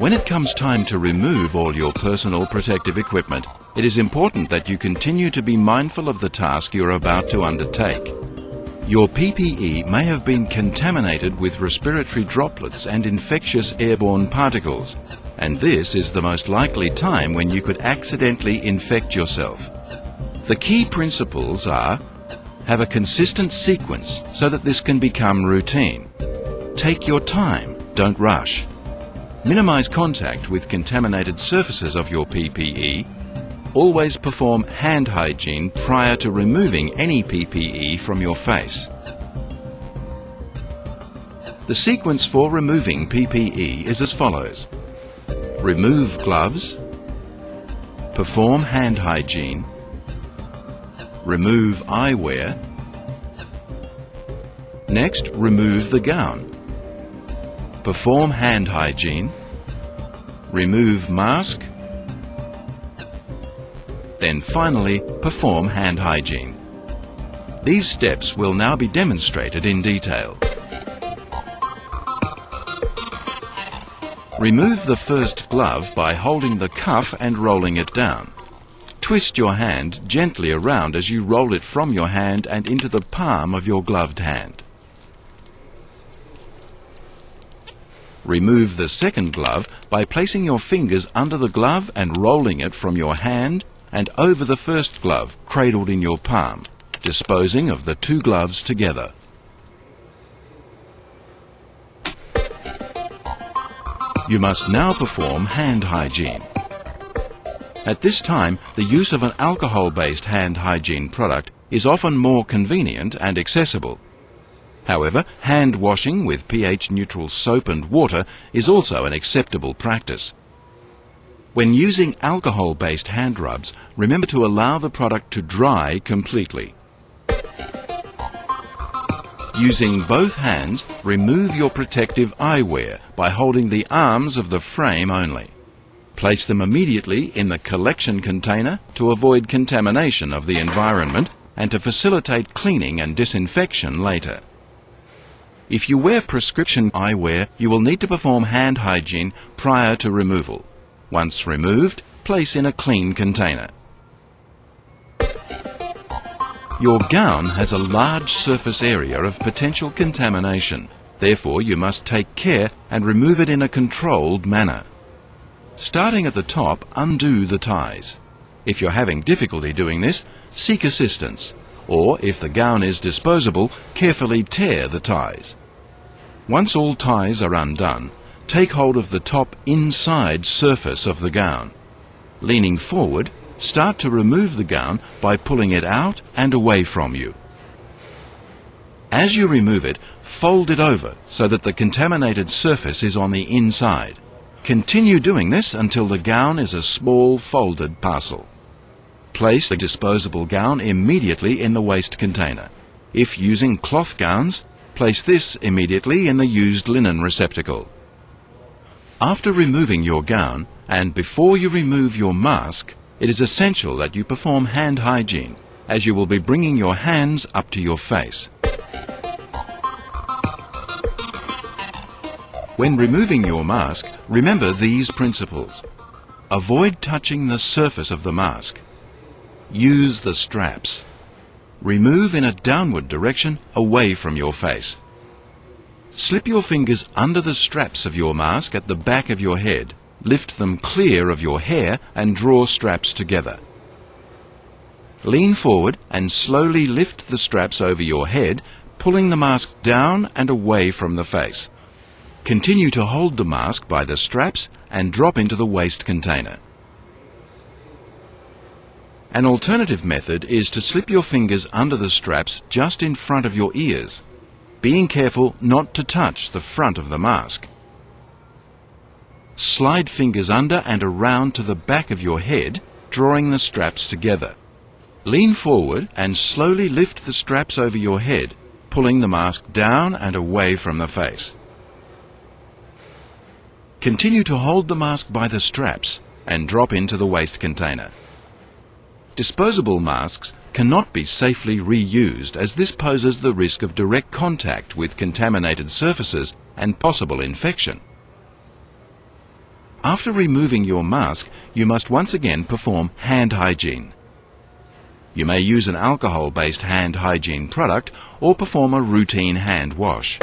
When it comes time to remove all your personal protective equipment, it is important that you continue to be mindful of the task you're about to undertake. Your PPE may have been contaminated with respiratory droplets and infectious airborne particles, and this is the most likely time when you could accidentally infect yourself. The key principles are: have a consistent sequence so that this can become routine. Take your time, don't rush. Minimize contact with contaminated surfaces of your PPE. Always perform hand hygiene prior to removing any PPE from your face. The sequence for removing PPE is as follows. Remove gloves. Perform hand hygiene. Remove eyewear. Next, remove the gown. Perform hand hygiene. Remove mask. Then finally, perform hand hygiene. These steps will now be demonstrated in detail. Remove the first glove by holding the cuff and rolling it down. Twist your hand gently around as you roll it from your hand and into the palm of your gloved hand. Remove the second glove by placing your fingers under the glove and rolling it from your hand and over the first glove cradled in your palm, disposing of the two gloves together. You must now perform hand hygiene. At this time, the use of an alcohol-based hand hygiene product is often more convenient and accessible. However, hand washing with pH-neutral soap and water is also an acceptable practice. When using alcohol-based hand rubs, remember to allow the product to dry completely. Using both hands, remove your protective eyewear by holding the arms of the frame only. Place them immediately in the collection container to avoid contamination of the environment and to facilitate cleaning and disinfection later. If you wear prescription eyewear, you will need to perform hand hygiene prior to removal. Once removed, place in a clean container. Your gown has a large surface area of potential contamination. Therefore, you must take care and remove it in a controlled manner. Starting at the top, undo the ties. If you're having difficulty doing this, seek assistance. Or, if the gown is disposable, carefully tear the ties. Once all ties are undone, take hold of the top inside surface of the gown. Leaning forward, start to remove the gown by pulling it out and away from you. As you remove it, fold it over so that the contaminated surface is on the inside. Continue doing this until the gown is a small folded parcel. Place the disposable gown immediately in the waste container. If using cloth gowns, place this immediately in the used linen receptacle. After removing your gown and before you remove your mask, it is essential that you perform hand hygiene, as you will be bringing your hands up to your face. When removing your mask, remember these principles. Avoid touching the surface of the mask. Use the straps. Remove in a downward direction away from your face. Slip your fingers under the straps of your mask at the back of your head. Lift them clear of your hair and draw straps together. Lean forward and slowly lift the straps over your head, pulling the mask down and away from the face. Continue to hold the mask by the straps and drop into the waste container. An alternative method is to slip your fingers under the straps just in front of your ears, being careful not to touch the front of the mask. Slide fingers under and around to the back of your head, drawing the straps together. Lean forward and slowly lift the straps over your head, pulling the mask down and away from the face. Continue to hold the mask by the straps and drop into the waste container. Disposable masks cannot be safely reused as this poses the risk of direct contact with contaminated surfaces and possible infection. After removing your mask, you must once again perform hand hygiene. You may use an alcohol-based hand hygiene product or perform a routine hand wash.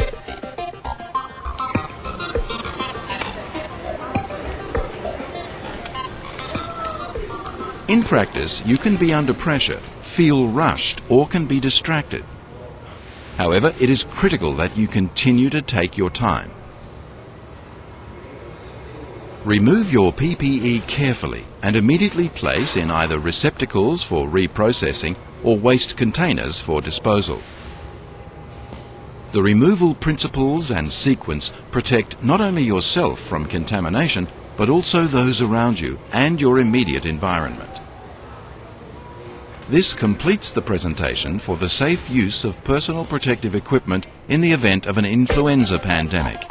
In practice, you can be under pressure, feel rushed, or can be distracted. However, it is critical that you continue to take your time. Remove your PPE carefully and immediately place in either receptacles for reprocessing or waste containers for disposal. The removal principles and sequence protect not only yourself from contamination, but also those around you and your immediate environment. This completes the presentation for the safe use of personal protective equipment in the event of an influenza pandemic.